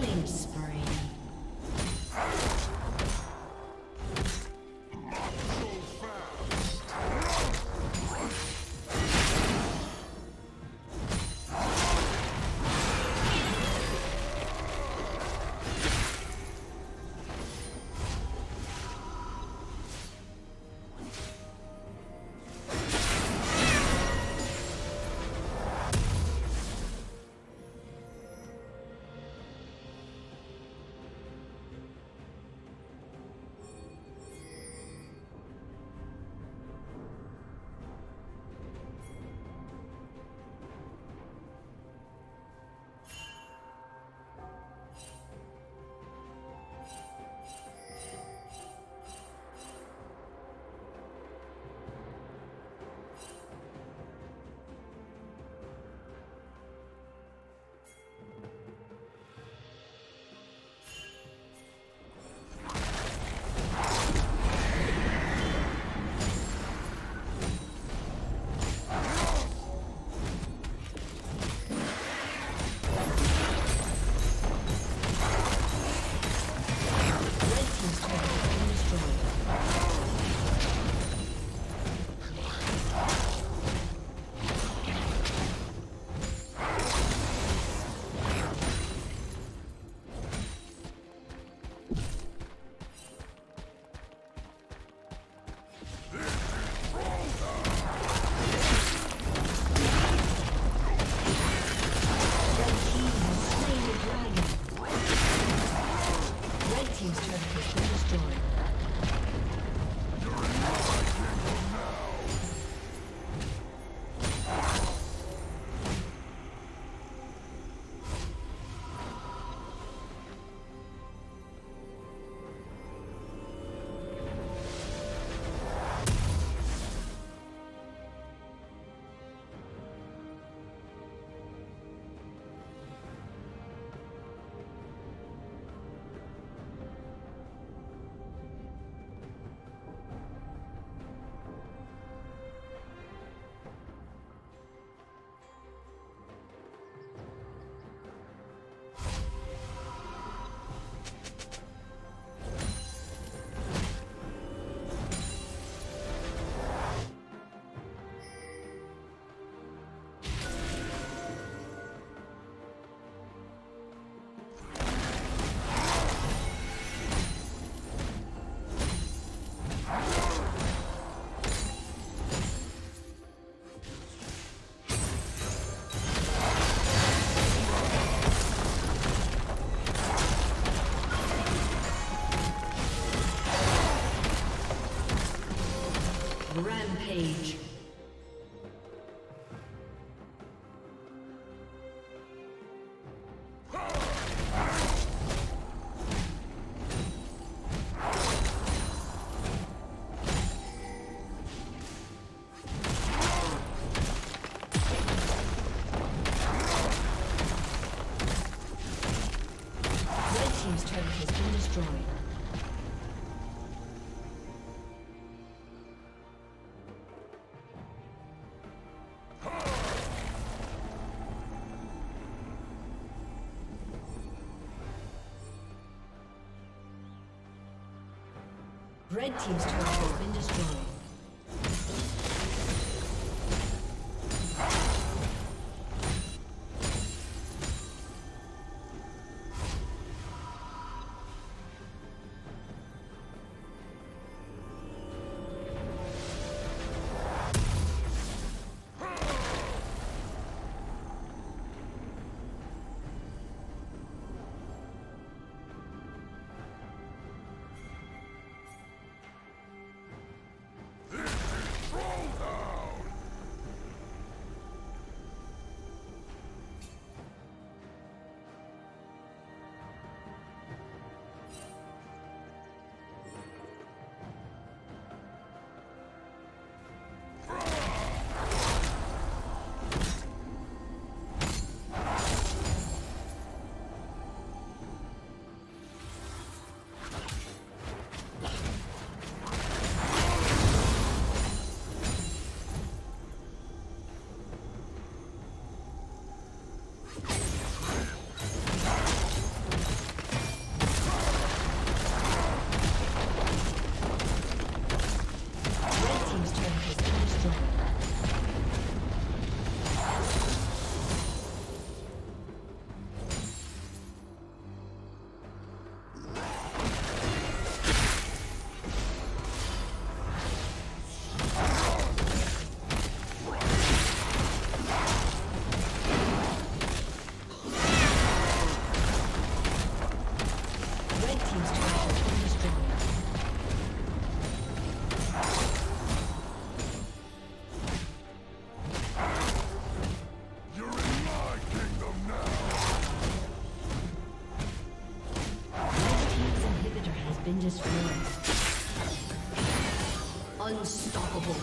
Killing spree. Rampage. Red team's turret has been destroyed. been destroyed. Unstoppable.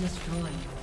Destroyed.